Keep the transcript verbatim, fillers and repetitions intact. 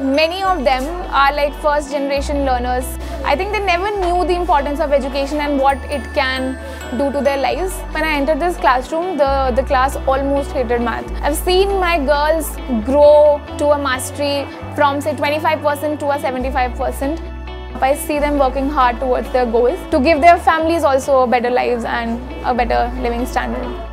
many of them are like first generation learners. I think they never knew the importance of education and what it can do to their lives. When I entered this classroom, the, the class almost hated math. I've seen my girls grow to a mastery from say twenty-five percent to a seventy-five percent. I see them working hard towards their goals to give their families also better lives and a better living standard.